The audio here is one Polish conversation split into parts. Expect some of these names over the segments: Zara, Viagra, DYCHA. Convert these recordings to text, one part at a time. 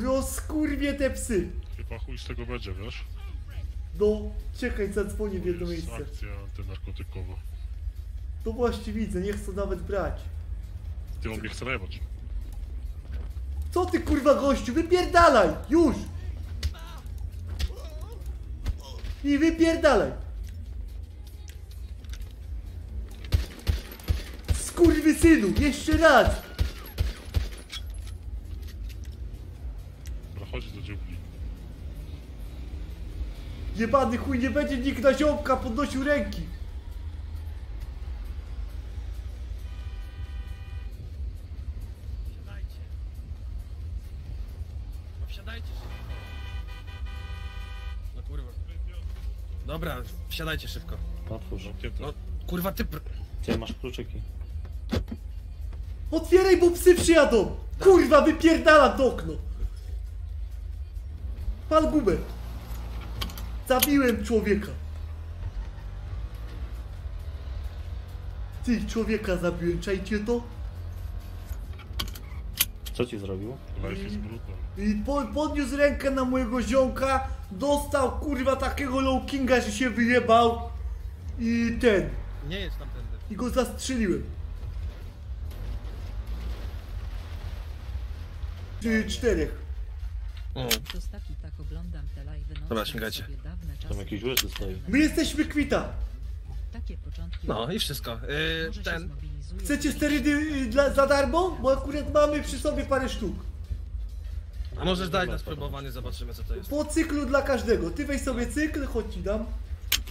Rozkurwie te psy! Chyba chuj z tego będzie, wiesz? No, czekaj, zadzwonię w jedno miejsce. Akcja antynarkotykowa. To właśnie widzę, nie chcę nawet brać. Ty on mnie chce najebać. Co ty kurwa gościu, wypierdalaj! Już! I wypierdalaj! Skurwysynu, jeszcze raz! Dobra, chodź do dziubli. Jebany chuj, nie będzie nikt na ziomka podnosił ręki! Dobra, wsiadajcie szybko. Otwórz. No, kurwa ty... Gdzie masz kluczyki? Otwieraj, bo psy przyjadą! Kurwa, wypierdala to okno! Pal gumę! Zabiłem człowieka! Ty, człowieka zabiłem, czajcie to? Co ci zrobił? I podniósł rękę na mojego ziomka, dostał kurwa takiego low kinga, że się wyjebał i ten. Nie jest tamtędy. I go zastrzeliłem. 4. Dobra, śmigajcie. Tam jakieś rzeczy stoi. My jesteśmy kwita. No i wszystko. Ten. Chcecie sterydy za darmo? Bo akurat mamy przy sobie parę sztuk. A możesz dać na spróbowanie, zobaczymy co to jest. Po cyklu dla każdego. Ty weź sobie cykl, chodź ci dam.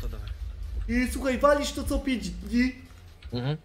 To dawaj. I słuchaj, walisz to co 5 dni. Mhm.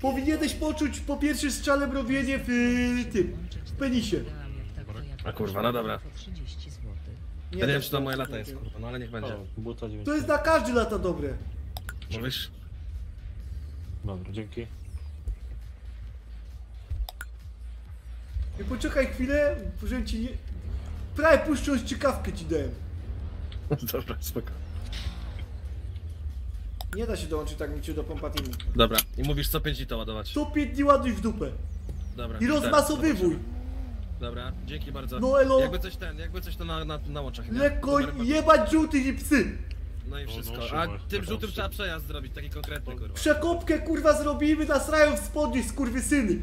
Powinieneś poczuć po pierwszym strzale mrowienie w tym, w penisie. A kurwa, no dobra. Nie, ja nie wiem czy to moje lata jest kurwa, no ale niech będzie. To jest na każdy lata dobre. Mówisz? Dobra, dzięki. I poczekaj chwilę, że ci nie... Prawie puszcząc ciekawkę ci dałem. Dobra, spoko. Nie da się dołączyć tak niczym do pompatini. Dobra, i mówisz co 5 dni to ładować. Co 5 dni ładuj w dupę. Dobra. I rozmasowywuj. Dobra, dzięki bardzo. No elo. Jakby coś to na łączach. Lekko jebać żółtych i psy. No i wszystko. A tym żółtym trzeba przejazd zrobić, taki konkretny kurwa. Przekopkę kurwa zrobimy, nasrają w spodnie skurwysyny.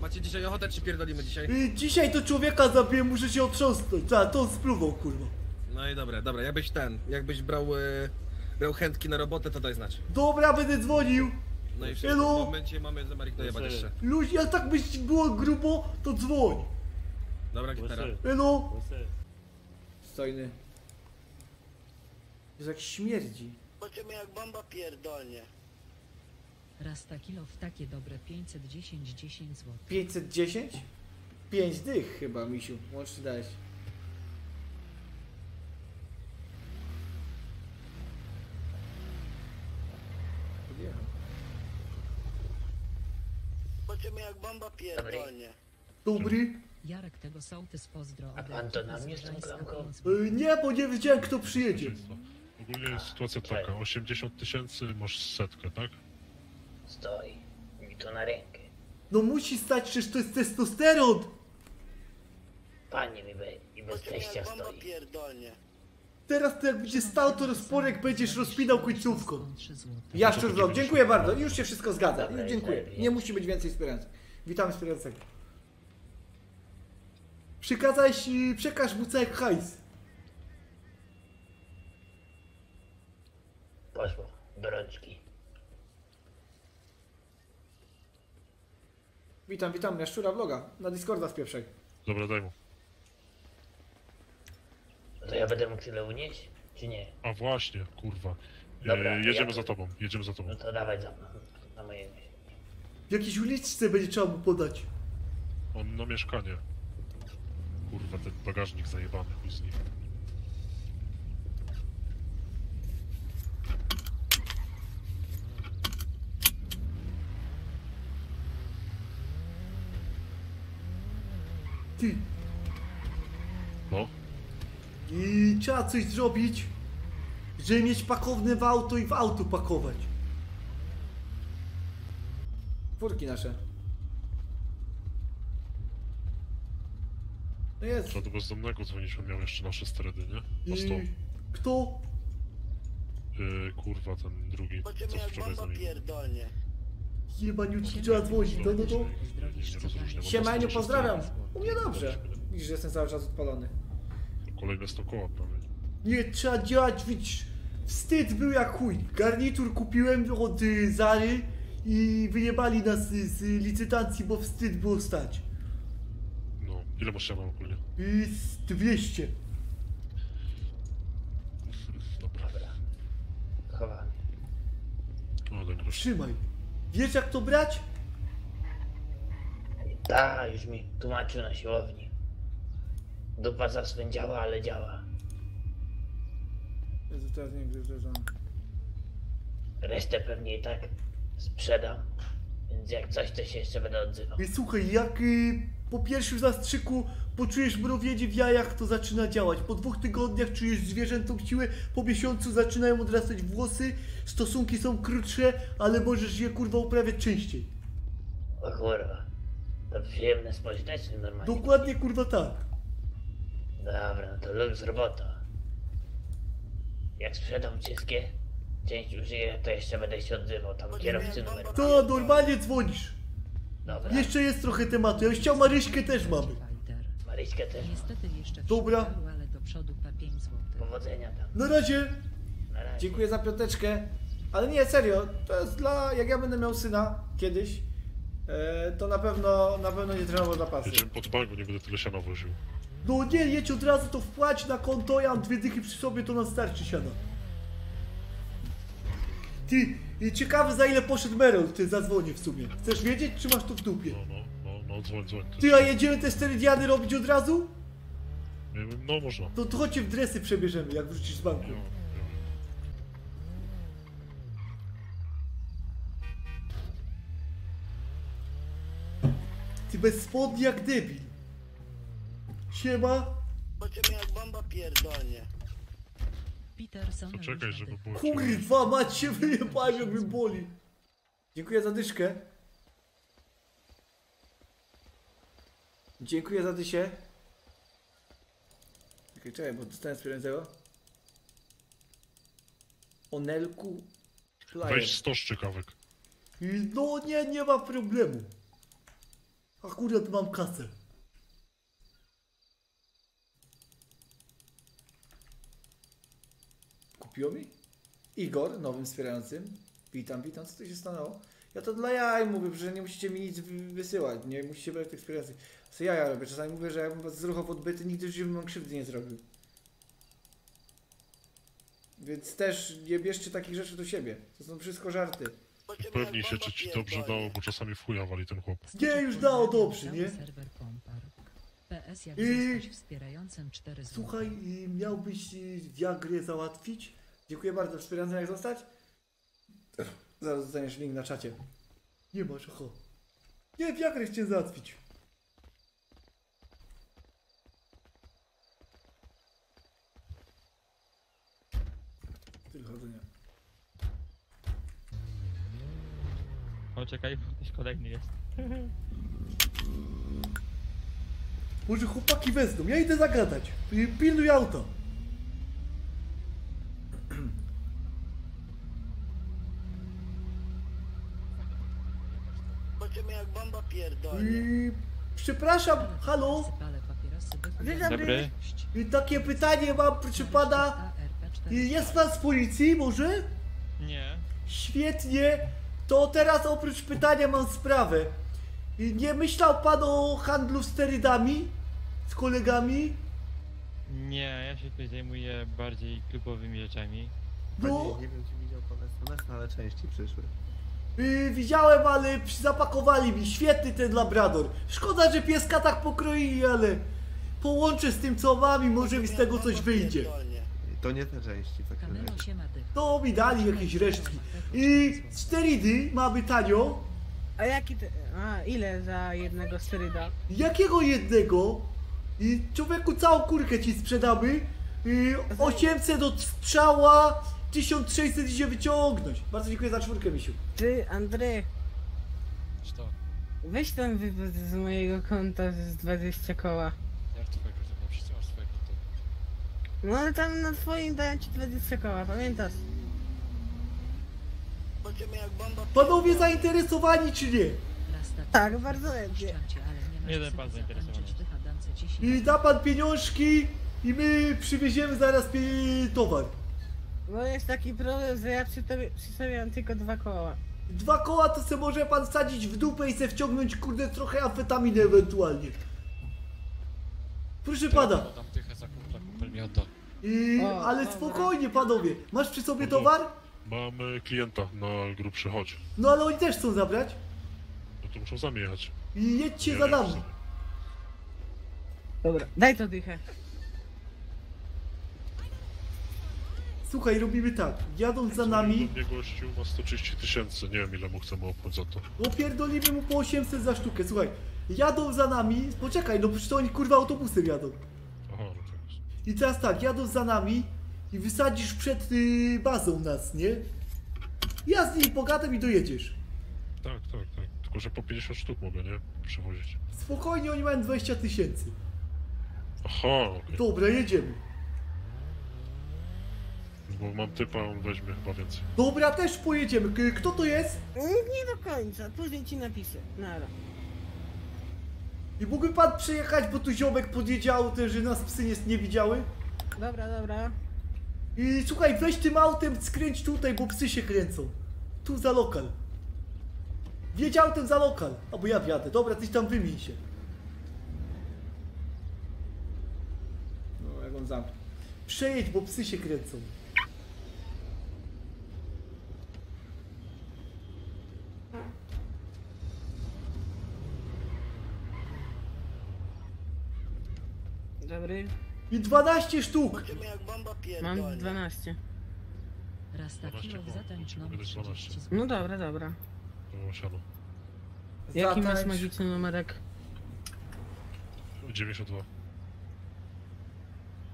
Macie dzisiaj ochotę czy pierdolimy dzisiaj? Dzisiaj to człowieka zabiję, muszę się otrząsnąć. Ta, to spluwał kurwa. No i dobra, jakbyś brał chętki na robotę, to daj znać. Dobra, będę dzwonił. No i wszystko, elo. W momencie mamy za Marik dojebać jeszcze. Luź, jak tak byś było grubo, to dzwoń. Dobra, gitara. Elo! Stojny. Jest jak śmierdzi. Zobaczymy jak bomba pierdolnie. Rasta kilo w takie dobre 510, 10 zł. 510? 5 dych chyba, misiu. Łącznie dałeś. Podjechał. Zobaczymy jak bomba pierdolnie. Dobry. Jarek tego sołtys pozdro. A pan to na mnie nie, bo nie wiedziałem kto przyjedzie. Ogólnie jest sytuacja taka, 80 000 masz setkę, tak? Stoi, mi to na rękę. No musi stać, przecież to jest testosteron! Panie mi bez teścia stoi. Teraz to jak będzie stał, to rozporek będziesz rozpinał końcówką. Jaszczur Vlog, dziękuję bardzo, już się wszystko zgadza. Dobra, dziękuję, nie musi być więcej wspierających. Witamy wspierającego. Przekaż mu całek hajs. Poszło, do rączki. Witam, Jaszczura Vloga, na Discorda z pierwszej. Dobra, daj mu. No to ja będę mógł tyle unieść, czy nie? A właśnie, kurwa. Dobra, jedziemy za tobą, No to dawaj za mną, na moje miejsce. W jakiejś uliczce będzie trzeba mu podać. On na mieszkanie. Kurwa, ten bagażnik zajebany, chuj z nim. Ty. No. I trzeba coś zrobić, żeby mieć pakowne w auto i w auto pakować. Worki nasze. No jest. Trzeba do bezdomnego dzwonić, on miał jeszcze nasze stredy, nie? Na 100. Kto? Kurwa, ten drugi, co wczoraj z nami. Jebaniutki, trzeba dzwonić, no. Siemaniu, pozdrawiam. U mnie dobrze. Widzisz, że jestem cały czas odpalony. Kolejne 100 koła prawie. Nie, trzeba działać, widzisz. Wstyd był jak chuj. Garnitur kupiłem od Zary i wyjebali nas z licytacji, bo wstyd było stać. No, ile masz siana ogólnie? 200. Dobra. Chowaj. No, tak proszę. Trzymaj. Wiesz jak to brać? Ta, już mi tłumaczył na siłowni. Dupa zaswędziała, ale działa. Jezu, teraz nie gryzę. Resztę pewnie i tak sprzedam, więc jak coś, to się jeszcze będę odzywał. Słuchaj, jak po pierwszym zastrzyku poczujesz mrowienie w jajach, to zaczyna działać. Po 2 tygodniach czujesz zwierzętą siłę, po miesiącu zaczynają odrastać włosy, stosunki są krótsze, ale możesz je kurwa uprawiać częściej. O kurwa, to przyjemne społeczne normalnie. Dokładnie kurwa tak. Dobra, no to lub z robota. Jak sprzedam wszystkie, część użyję, to jeszcze będę się odzywał, tam kierowcy numer. To normalnie dzwonisz. Dobra. Jeszcze jest trochę tematu, ja chciał Maryśkę też mamy. Maryśkę też mam. Dobra. Powodzenia tam. Na razie. Na razie. Dziękuję za piąteczkę. Ale nie, serio, to jest dla... Jak ja będę miał syna kiedyś, to na pewno nie trzeba było dla pasy. Jedziemy pod bank, bo nie będę tyle siana woził. No nie, jedź od razu, to wpłać na konto, ja mam 2 dychy przy sobie, to nam starczy siana. Ty, ciekawe za ile poszedł Merol, ty zadzwonię w sumie. Chcesz wiedzieć, czy masz to w dupie? No, dzwoń. Ty, a jedziemy te 4 diany robić od razu? No, można. To chodźcie w dresy przebierzemy, jak wrócisz z banku. Ty bez spodni jak debil. Siema. Bo cię jak bomba pierdolnie. To czekaj, żeby było... Kurwa, mać się wyjebać, jakby boli. Dziękuję za dyszkę. Dziękuję za dysie. Czekaj, bo dostałem wspierającego. Onelku... Flyer. Weź 100 szczykawek. No nie, nie ma problemu. Akurat mam kasę. Kupiło mi? Igor, nowym wspierającym. Witam, co tu się stanęło? Ja to dla jaj mówię, że nie musicie mi nic wysyłać, nie musicie brać tych wspierających. Co ja robię? Czasami mówię, że jakbym was zruchował odbyty, nigdy już bym wam krzywdy nie zrobił. Więc też nie bierzcie takich rzeczy do siebie. To są wszystko żarty. Upewnij się, czy ci dobrze dało, bo czasami w chuja wali ten chłop. Nie, już dało dobrze, nie? Słuchaj, miałbyś Viagrę załatwić? Dziękuję bardzo, wspierający jak zostać? Zaraz dostaniesz link na czacie. Nie masz, oho. Nie, Viagrę chciałem załatwić. Tylko chodzenia. O, czekaj, ktoś kolejny jest. Może chłopaki wezmą, ja idę zagadać. Pilnuj auto. Zobaczymy jak bomba pierdolnie. Przepraszam, halo. Dzień dobry. Takie pytanie mam, proszę pana. Jest pan z policji może? Nie. Świetnie. To teraz oprócz pytania mam sprawę. Nie myślał pan o handlu sterydami? Z kolegami? Nie, ja się tutaj zajmuję bardziej klubowymi rzeczami. No. Nie wiem, czy widział pan SMS, ale części przyszły. Widziałem, ale zapakowali mi. Świetny ten labrador. Szkoda, że pieska tak pokroili, ale połączę z tym, co mam i może mi z tego coś wyjdzie. To nie te części, tak razie. To mi dali jakieś resztki. I sterydy mamy tanio. A jaki te... A, ile za jednego steryda? Jakiego jednego? Człowieku, całą kurkę ci sprzedamy. 800 od strzała, 1600 i się wyciągnąć. Bardzo dziękuję za 4, misiu. Ty, Andrzej. Weź tam wywóz z mojego konta z 20 koła. Jak to tak? No ale tam na twoim dają ci 20 koła, pamiętasz? Panowie zainteresowani czy nie? Tak, bardzo chętnie. Jeden pan zainteresowany. I da pan pieniążki i my przywieziemy zaraz towar. No jest taki problem, że ja przystawiam tylko 2 koła. 2 koła to se może pan wsadzić w dupę i se wciągnąć kurde trochę amfetaminy ewentualnie. Proszę pana. Ale spokojnie panowie, masz przy sobie towar? Mamy klienta na grubszy, chodź. No ale oni też chcą zabrać. No to muszą sami jechać. I jedźcie za nami. Dobra, daj to dychę. Słuchaj, robimy tak, jadą za nami... Gościu ma 130 000, nie wiem ile mu chcemy opłacać za to. Opierdolimy mu po 800 za sztukę, słuchaj. Jadą za nami, poczekaj, no przecież to oni kurwa autobusem jadą. Aha, no tak jest. I teraz tak, jadą za nami i wysadzisz przed bazą nas, nie? Ja z nim pogadam i dojedziesz. Tak, tak, tak, tylko że po 50 sztuk mogę, nie? Przewozić. Spokojnie, oni mają 20 000. Aha, okay. Dobra, jedziemy. Bo mam typa, on weźmie chyba więcej. Dobra, też pojedziemy. Kto to jest? Nie do końca, później ci napiszę. Nara. I mógłby pan przejechać, bo tu ziomek podjedział, że nas psy nie widziały? Dobra, dobra. I słuchaj, weź tym autem, skręć tutaj, bo psy się kręcą. Tu za lokal. Wjedź autem za lokal. Albo ja wjadę. Dobra, tyś tam wymień się. No, jak on zamknął. Przejedź, bo psy się kręcą. Dobry. I 12 sztuk! Mam 12. Raz taki rok zatańczyłem. No dobra, dobra. Jaki masz magiczny numerek? 92.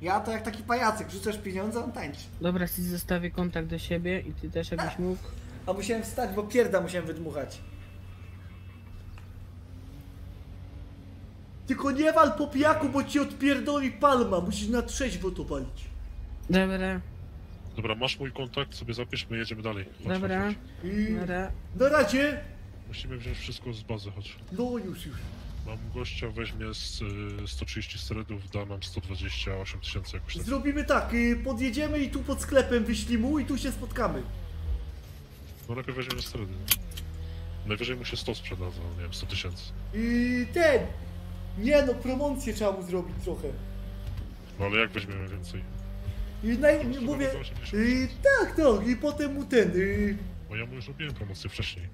Ja to jak taki pajacyk, rzucasz pieniądze, on tańczy. Dobra, ci zostawię kontakt do siebie i ty też jakbyś mógł. A musiałem wstać, bo pierda musiałem wydmuchać. Tylko nie wal po pijaku, bo ci odpierdoli palma. Musisz na trzeźwo to palić. Dobra. Dobra, masz mój kontakt, sobie zapiszmy, jedziemy dalej. Chodź, dobra. Chodź, chodź. Na razie. Musimy wziąć wszystko z bazy, chodź. No już, już. Mam gościa, weźmie z 130 sredów, da nam 128 000 jakoś. Tak. Zrobimy tak, podjedziemy i tu pod sklepem wyślij mu i tu się spotkamy. No lepiej weźmiemy stredy. Najwyżej mu się 100 sprzeda za, nie wiem, 100 000. Ten! Nie no, promocję trzeba mu zrobić trochę. No ale jak weźmiemy więcej? Mówię... tak, no i potem mu ten... Bo ja mu już robiłem promocję wcześniej.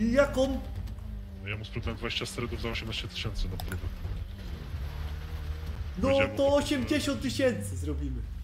I jaką? No ja mu sprzedałem 20 stredów za 18 000 na próbę. No to 80 000 zrobimy.